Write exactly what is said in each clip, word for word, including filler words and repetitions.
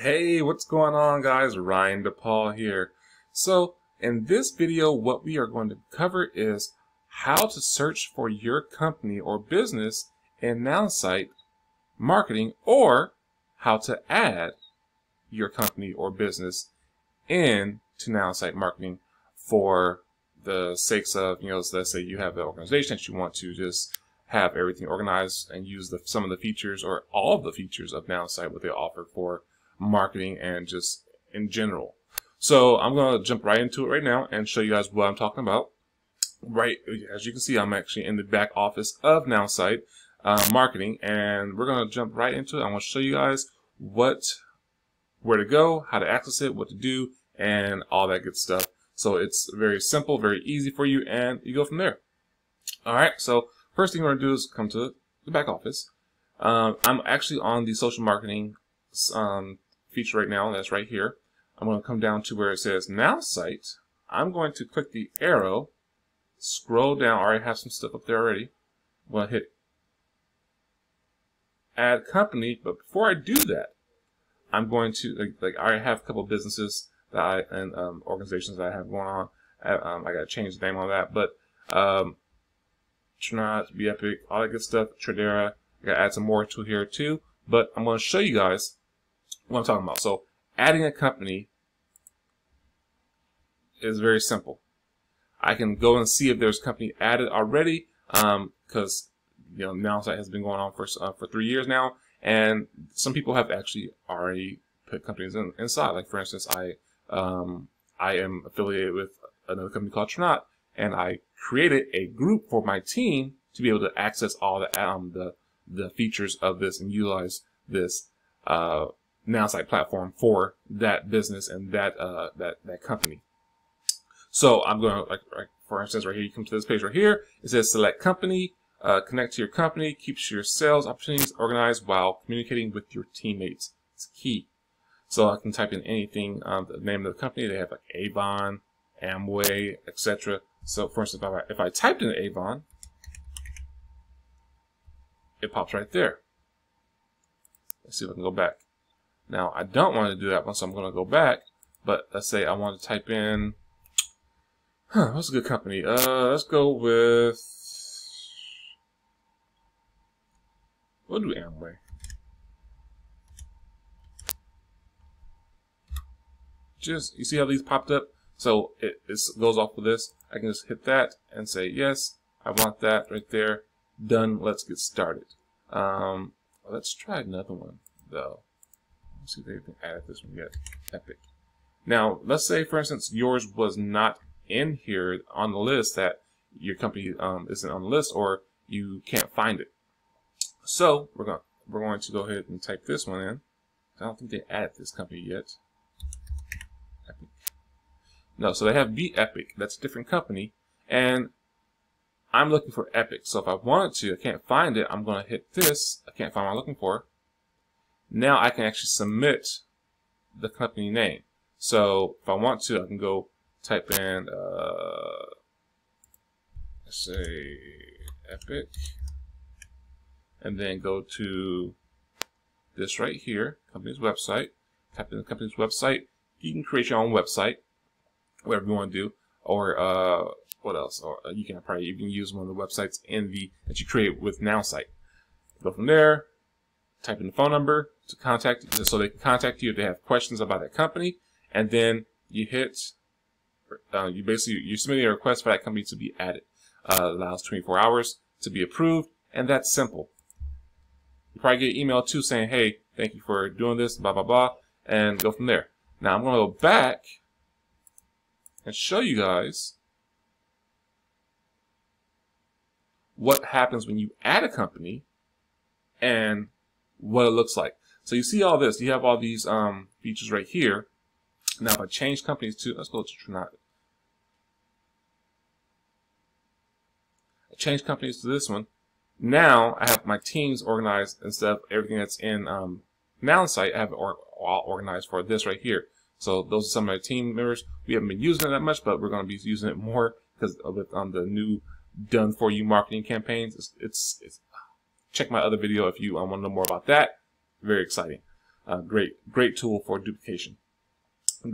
Hey, what's going on, guys? Ryan DePaul here. So in this video, what we are going to cover is how to search for your company or business in Nowsite marketing, or how to add your company or business into Nowsite marketing for the sakes of, you know, let's say you have an organization that you want to just have everything organized and use the, some of the features or all of the features of Nowsite, what they offer for marketing and just in general. So I'm going to jump right into it right now and show you guys what I'm talking about. Right, as you can see, I'm actually in the back office of Nowsite uh, marketing, and we're going to jump right into it. I want to show you guys what, where to go, how to access it, what to do, and all that good stuff. So it's very simple, very easy for you, and you go from there. All right, so first thing we're going to do is come to the back office. Um, I'm actually on the social marketing um, feature right now, and that's right here. I'm going to come down to where it says Nowsite. I'm going to click the arrow, scroll down. I already have some stuff up there already. I'm going to hit Add Company, but before I do that, I'm going to, like, like I already have a couple businesses that I, and um, organizations that I have going on. I, um, I got to change the name on that, but um, Trinot, Epic, all that good stuff, Trinera. I got to add some more to here too, but I'm going to show you guys what I'm talking about. So adding a company is very simple. I can go and see if there's a company added already, because um, you know, Nowsite has been going on for uh, for three years now, and some people have actually already put companies in, inside. Like for instance, I um, I am affiliated with another company called Trinot, and I created a group for my team to be able to access all the um, the the features of this and utilize this uh, Nowsite platform for that business and that uh, that that company. So I'm going to, like, like for instance, right here, you come to this page right here. It says select company, uh, connect to your company, keeps your sales opportunities organized while communicating with your teammates. It's key. So I can type in anything, um, the name of the company. They have like Avon, Amway, et cetera. So for instance, if I, if I typed in Avon, it pops right there. Let's see if I can go back. Now I don't want to do that one, so I'm going to go back. But let's say I want to type in, huh, what's a good company? Uh, let's go with, we'll do Amway. Just, you see how these popped up? So it, it goes off with this. I can just hit that and say, yes, I want that right there. Done. Let's get started. Um, let's try another one though. Let's see if they can add this one yet. Epic. Now, let's say, for instance, yours was not in here on the list, that your company um, isn't on the list, or you can't find it. So we're going we're going to go ahead and type this one in. I don't think they added this company yet. Epic. No, so they have B Epic. That's a different company, and I'm looking for Epic. So if I wanted to, I can't find it. I'm going to hit this. I can't find what I'm looking for. Now I can actually submit the company name. So if I want to, I can go type in, uh, let's say Epic, and then go to this right here, company's website. Type in the company's website. You can create your own website, whatever you want to do, or uh, what else? Or you can probably even use one of the websites in the that you create with Nowsite. Go from there. Type in the phone number to contact, so they can contact you if they have questions about that company, and then you hit. Uh, you basically you submit a request for that company to be added. Uh, allows twenty-four hours to be approved, and that's simple. You probably get an email too saying, "Hey, thank you for doing this, blah blah blah," and go from there. Now I'm going to go back and show you guys what happens when you add a company and what it looks like. So you see all this. You have all these um, features right here. Now, if I change companies to, let's go to Trinot. I change companies to this one. Now, I have my teams organized instead of everything that's in um, Nowsite. I have it all organized for this right here. So those are some of my team members. We haven't been using it that much, but we're going to be using it more because with um, the new done for you marketing campaigns. It's, it's, it's check my other video if you um, want to know more about that. Very exciting. Uh, great, great tool for duplication.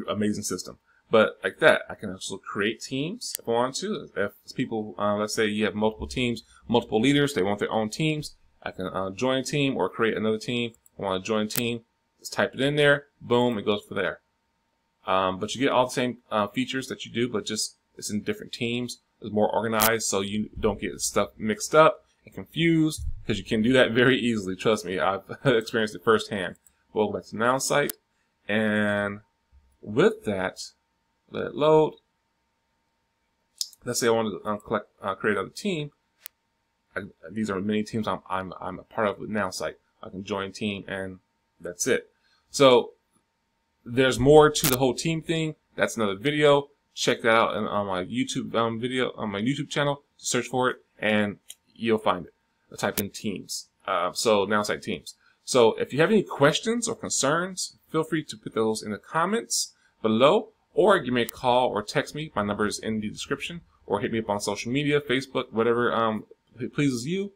Amazing system. But like that, I can also create teams if I want to. If people, uh, let's say you have multiple teams, multiple leaders, they want their own teams. I can uh, join a team or create another team. I want to join a team. Just type it in there. Boom, it goes for there. Um, but you get all the same uh, features that you do, but just it's in different teams. It's more organized, so you don't get stuff mixed up and confused, because you can do that very easily. Trust me, I've experienced it firsthand. Welcome back to Nowsite, and with that, let it load. Let's say I want to um, collect, uh, create another team. I, these are many teams I'm, I'm I'm a part of with Nowsite. I can join a team, and that's it. So there's more to the whole team thing. That's another video. Check that out on my YouTube um, video on my YouTube channel. Search for it, and you'll find it. I'll type in teams. Uh, so Nowsite teams. So if you have any questions or concerns, feel free to put those in the comments below, or you may call or text me. My number is in the description, or hit me up on social media, Facebook, whatever um, pleases you,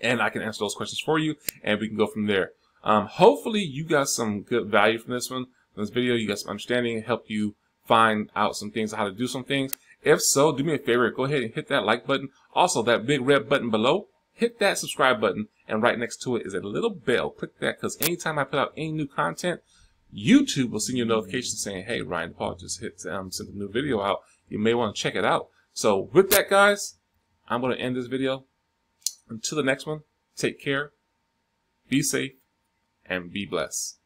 and I can answer those questions for you, and we can go from there. Um, hopefully, you got some good value from this one, from this video. You got some understanding, helped you find out some things, how to do some things. If so, do me a favor, go ahead and hit that like button. Also, that big red button below, hit that subscribe button, and right next to it is a little bell. Click that, because anytime I put out any new content, YouTube will send you a notification saying, hey, Ryan DePaul just hit, um, sent a new video out. You may want to check it out. So with that, guys, I'm going to end this video. Until the next one, take care, be safe, and be blessed.